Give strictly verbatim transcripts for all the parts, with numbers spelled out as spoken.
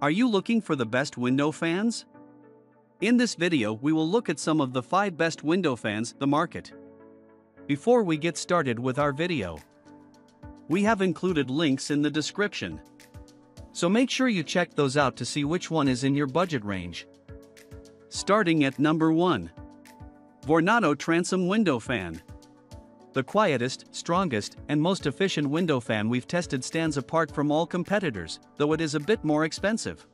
Are you looking for the best window fans? In this video we will look at some of the five best window fans the market. Before we get started with our video, we have included links in the description, so make sure you check those out to see which one is in your budget range. Starting at number one. Vornado Transom Window Fan. The quietest, strongest, and most efficient window fan we've tested stands apart from all competitors, though it is a bit more expensive.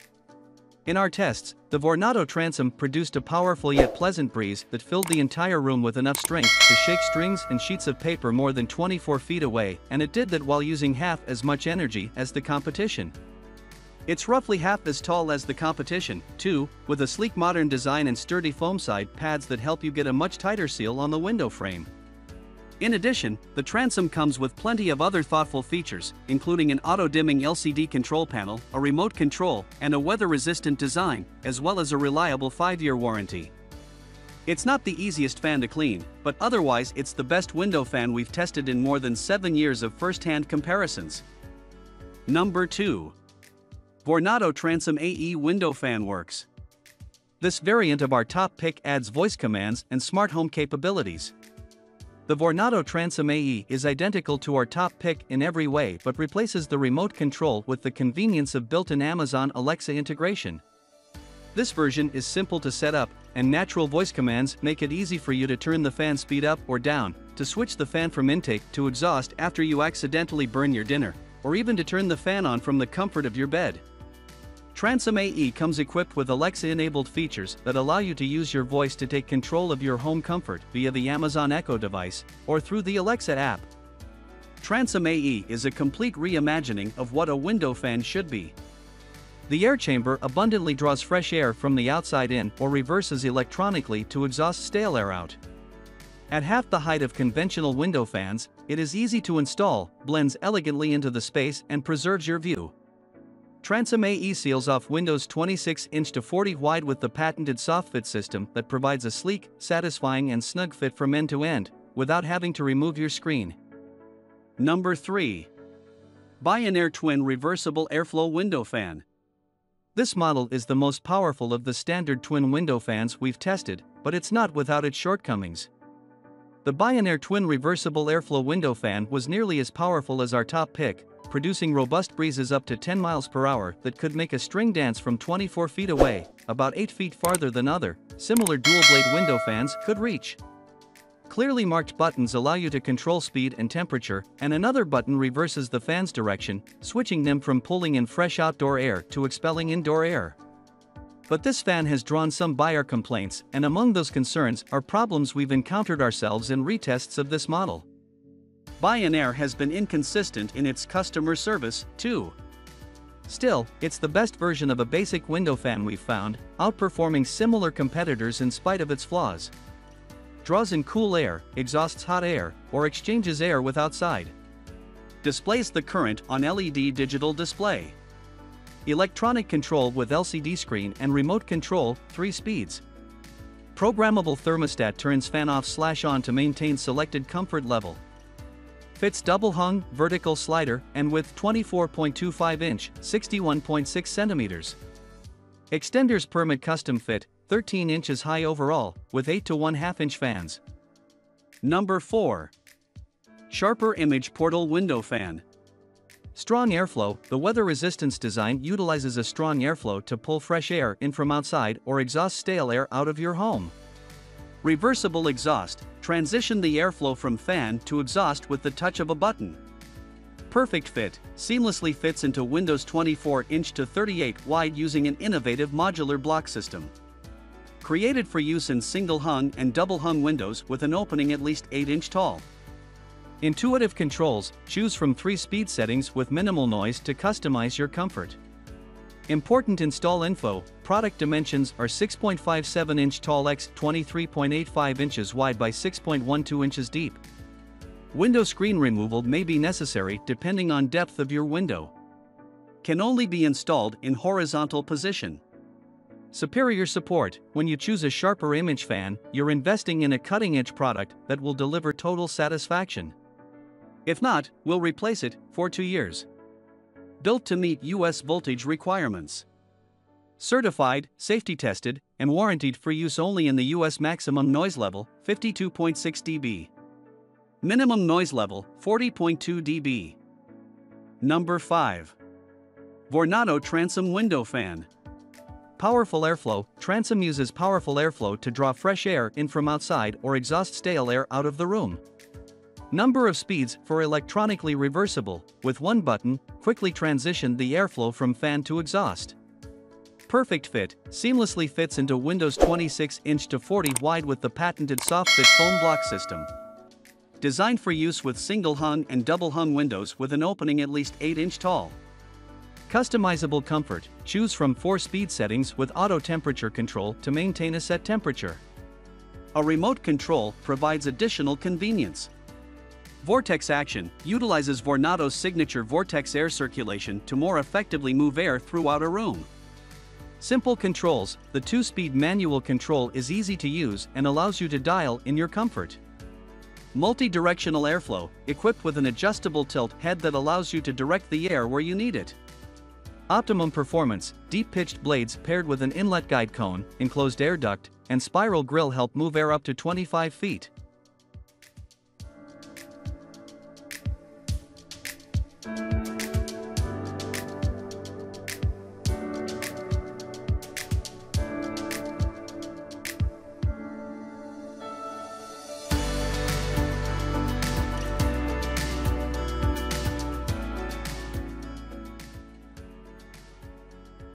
In our tests, the Vornado Transom produced a powerful yet pleasant breeze that filled the entire room with enough strength to shake strings and sheets of paper more than twenty-four feet away, and it did that while using half as much energy as the competition. It's roughly half as tall as the competition, too, with a sleek modern design and sturdy foam side pads that help you get a much tighter seal on the window frame. In addition, the Transom comes with plenty of other thoughtful features, including an auto-dimming L C D control panel, a remote control, and a weather-resistant design, as well as a reliable five-year warranty. It's not the easiest fan to clean, but otherwise it's the best window fan we've tested in more than seven years of first-hand comparisons. Number two. Vornado Transom A E Window Fan Works. This variant of our top pick adds voice commands and smart home capabilities. The Vornado Transom A E is identical to our top pick in every way but replaces the remote control with the convenience of built-in Amazon Alexa integration. This version is simple to set up, and natural voice commands make it easy for you to turn the fan speed up or down, to switch the fan from intake to exhaust after you accidentally burn your dinner, or even to turn the fan on from the comfort of your bed. Transom A E comes equipped with Alexa-enabled features that allow you to use your voice to take control of your home comfort via the Amazon Echo device or through the Alexa app. Transom A E is a complete reimagining of what a window fan should be. The air chamber abundantly draws fresh air from the outside in or reverses electronically to exhaust stale air out. At half the height of conventional window fans, it is easy to install, blends elegantly into the space, and preserves your view. Transom A E seals off windows twenty-six inch to forty wide with the patented soft-fit system that provides a sleek, satisfying and snug fit from end to end, without having to remove your screen. Number three. Bionaire Twin Reversible Airflow Window Fan. This model is the most powerful of the standard twin window fans we've tested, but it's not without its shortcomings. The Bionaire Twin Reversible Airflow Window Fan was nearly as powerful as our top pick, producing robust breezes up to ten miles per hour that could make a string dance from twenty-four feet away, about eight feet farther than other, similar dual-blade window fans could reach. Clearly marked buttons allow you to control speed and temperature, and another button reverses the fan's direction, switching them from pulling in fresh outdoor air to expelling indoor air. But this fan has drawn some buyer complaints, and among those concerns are problems we've encountered ourselves in retests of this model. Bionaire has been inconsistent in its customer service, too. Still, it's the best version of a basic window fan we've found, outperforming similar competitors in spite of its flaws. Draws in cool air, exhausts hot air, or exchanges air with outside. Displays the current on L E D digital display. Electronic control with L C D screen and remote control, three speeds. Programmable thermostat turns fan off slash on to maintain selected comfort level. Fits double-hung, vertical slider, and width twenty-four point two five inch, sixty-one point six centimeters. Extenders permit custom fit, thirteen inches high overall, with eight to one half inch fans. Number four. Sharper Image Portal Window Fan. Strong airflow, the weather resistance design utilizes a strong airflow to pull fresh air in from outside or exhaust stale air out of your home. Reversible exhaust, transition the airflow from fan to exhaust with the touch of a button. Perfect fit, seamlessly fits into windows twenty-four inch to thirty-eight wide using an innovative modular block system. Created for use in single-hung and double-hung windows with an opening at least eight inch tall. Intuitive controls, choose from three speed settings with minimal noise to customize your comfort. Important install info, product dimensions are six point five seven inch tall by twenty-three point eight five inches wide by six point one two inches deep. Window screen removal may be necessary depending on depth of your window. Can only be installed in horizontal position. Superior support, when you choose a Sharper Image fan, you're investing in a cutting-edge product that will deliver total satisfaction. If not, we'll replace it, for two years. Built to meet U S voltage requirements. Certified, safety tested, and warranted for use only in the U S. Maximum noise level, fifty-two point six decibels. Minimum noise level, forty point two decibels. Number five. Vornado Transom Window Fan. Powerful airflow. Transom uses powerful airflow to draw fresh air in from outside or exhaust stale air out of the room. Number of speeds for electronically reversible, with one button, quickly transition the airflow from fan to exhaust. Perfect fit, seamlessly fits into windows twenty-six inch to forty wide with the patented soft-fit foam block system. Designed for use with single-hung and double-hung windows with an opening at least eight inch tall. Customizable comfort, choose from four speed settings with auto temperature control to maintain a set temperature. A remote control provides additional convenience. Vortex action, utilizes Vornado's signature vortex air circulation to more effectively move air throughout a room. Simple controls, the two-speed manual control is easy to use and allows you to dial in your comfort. Multi-directional airflow, equipped with an adjustable tilt head that allows you to direct the air where you need it. Optimum performance, deep-pitched blades paired with an inlet guide cone, enclosed air duct, and spiral grille help move air up to twenty-five feet.